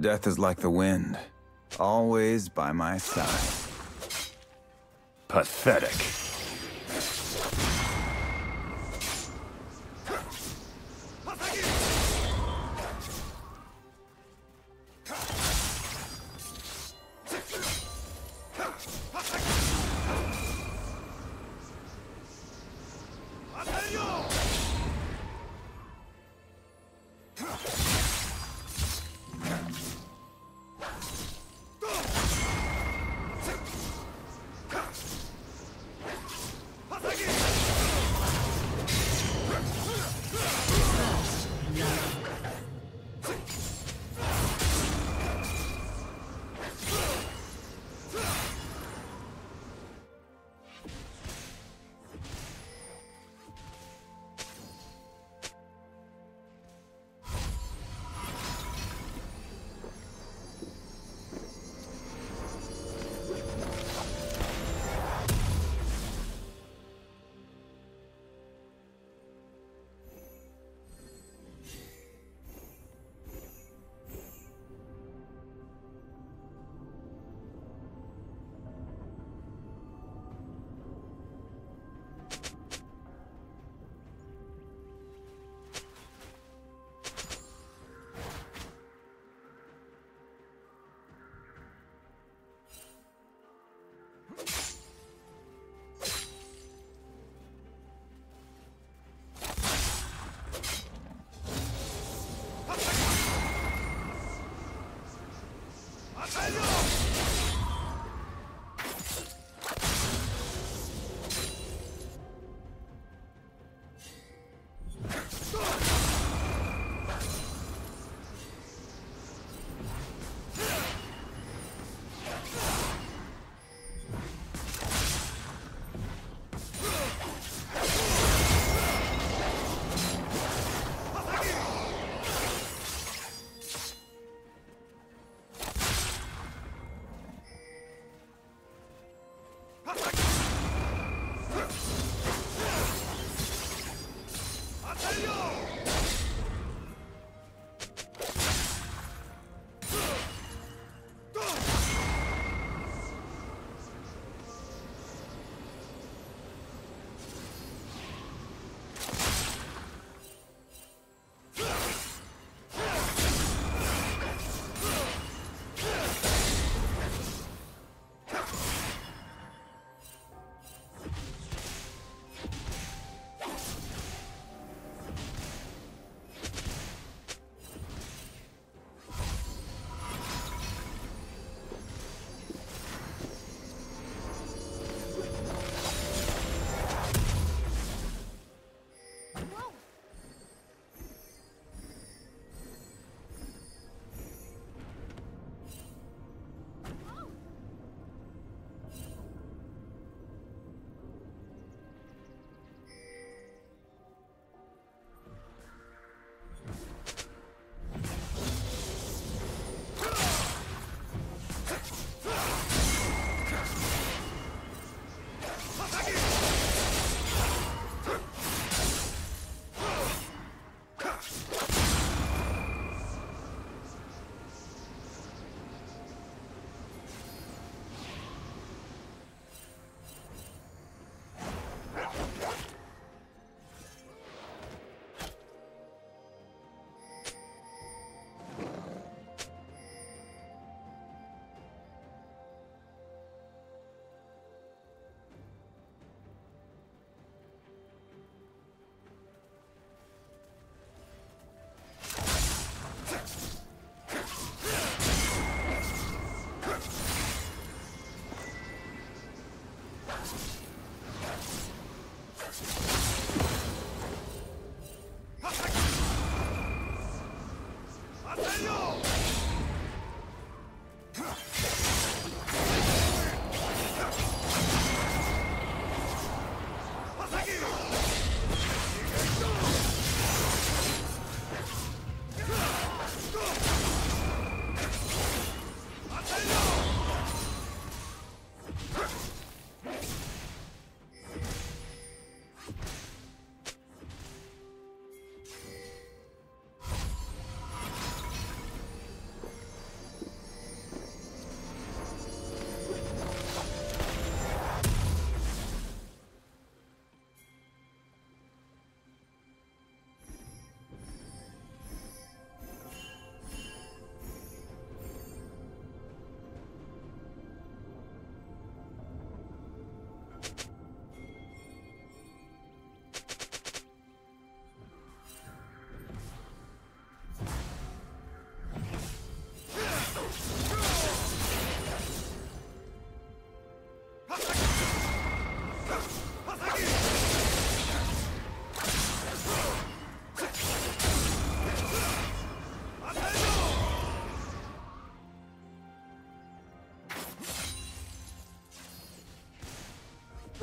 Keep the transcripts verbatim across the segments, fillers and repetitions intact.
Death is like the wind, always by my side. Pathetic.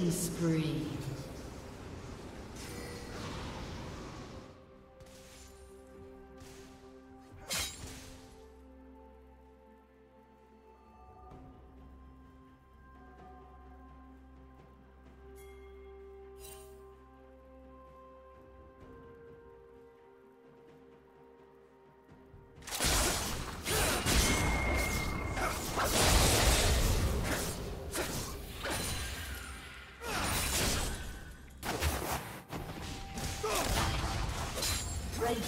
Killing spree. The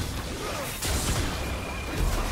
Blue team's turret has been destroyed.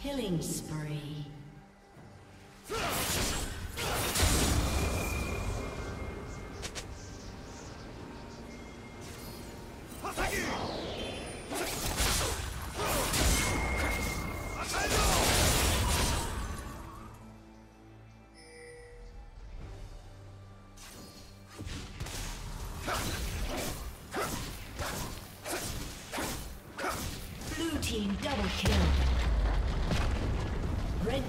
Killing spree. team double kill. Red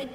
Red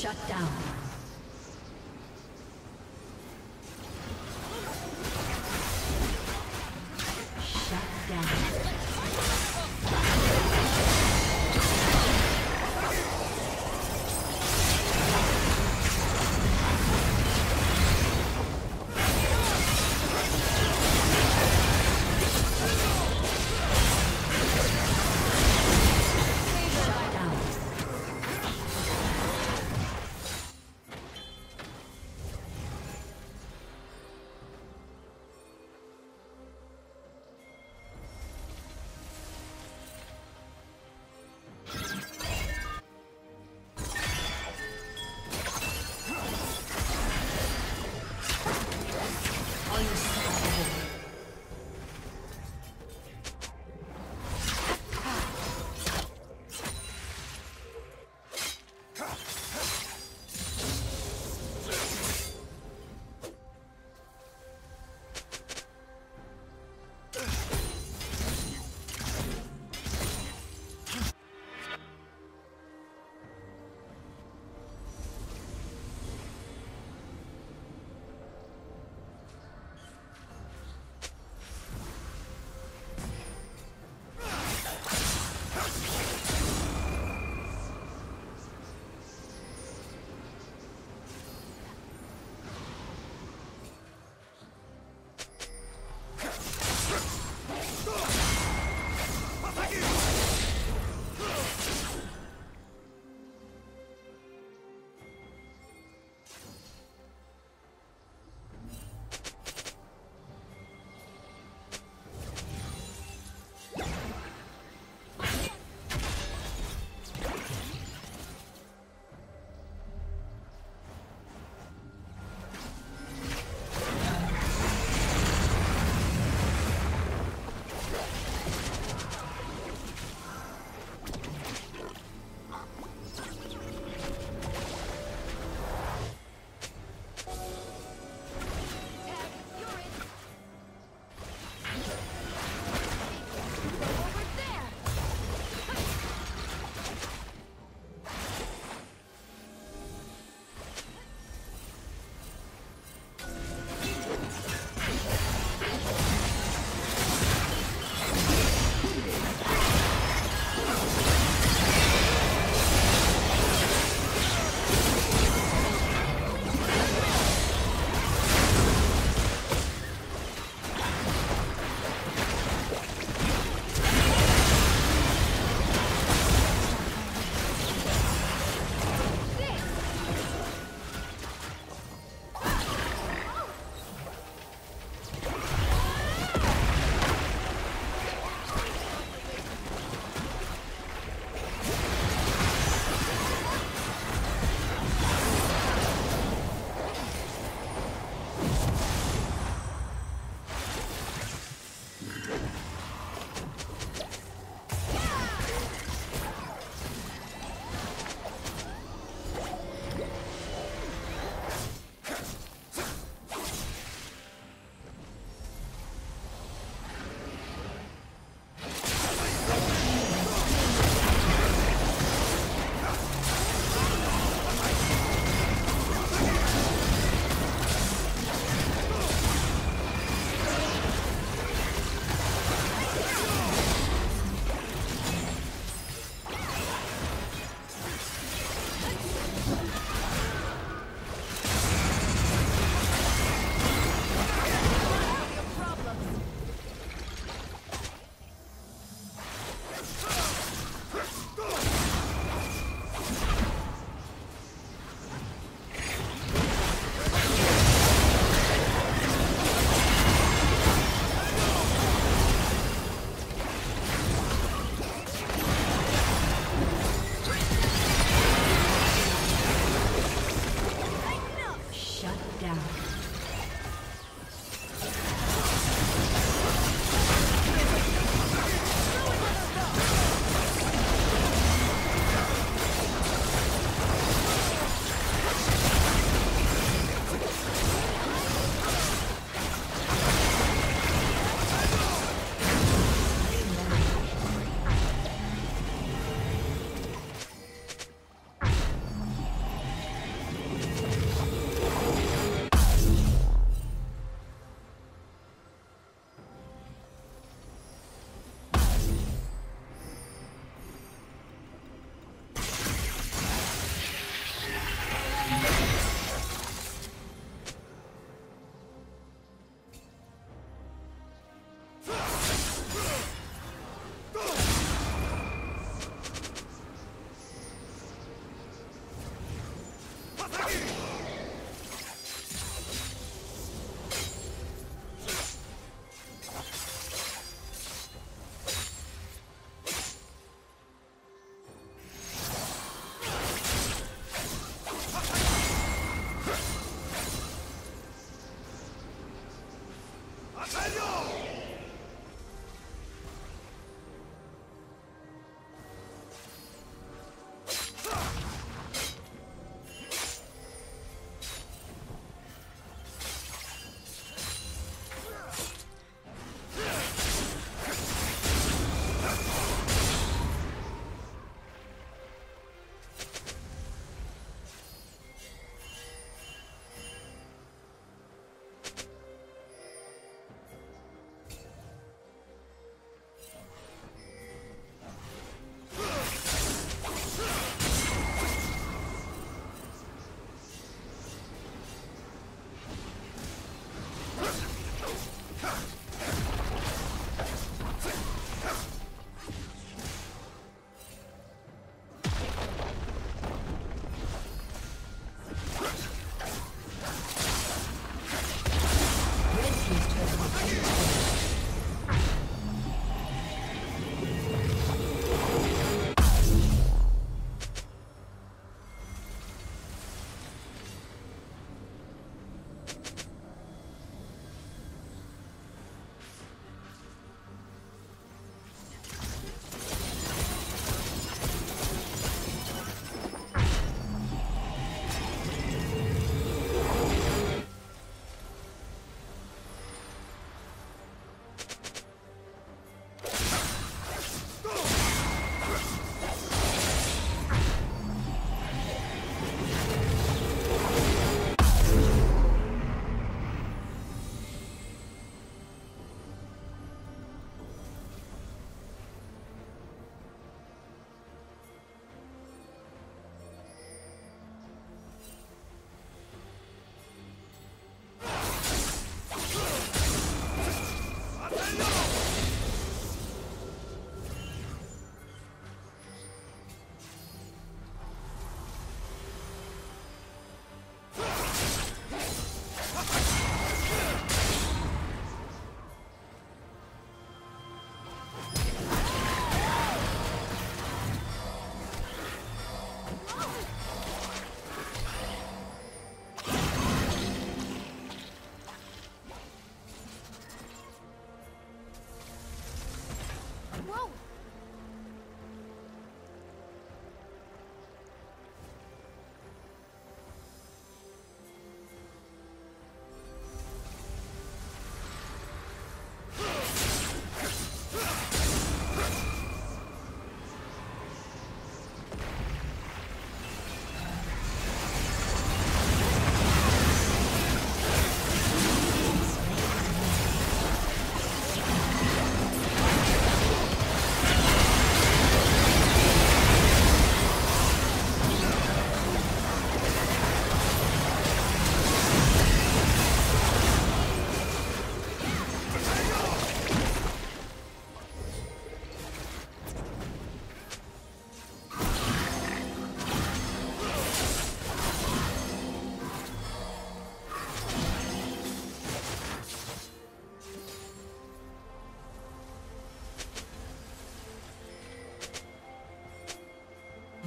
Shut down. Shut down.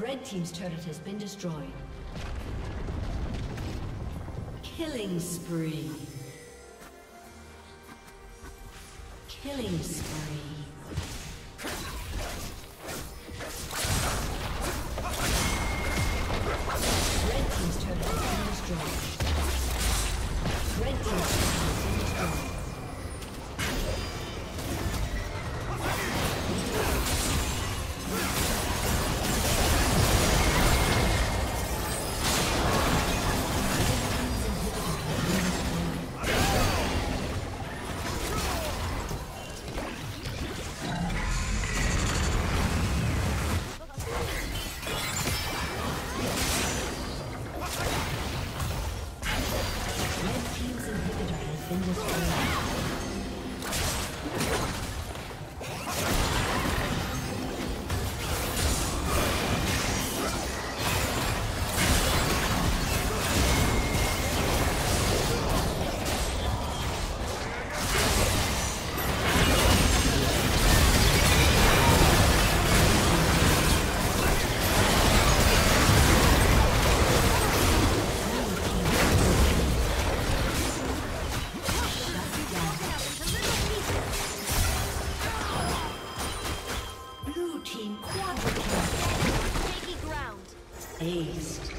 Red team's turret has been destroyed. Killing spree. Killing spree. East.